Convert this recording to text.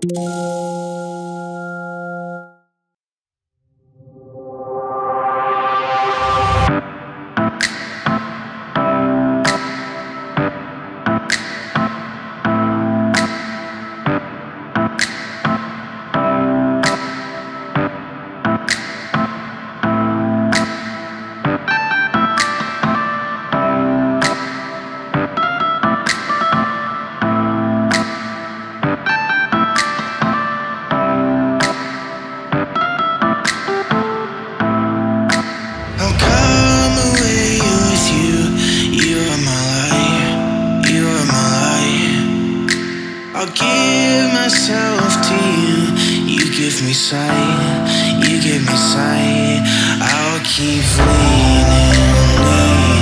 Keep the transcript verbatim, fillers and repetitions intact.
You give me sight, I'll keep leaning, leaning.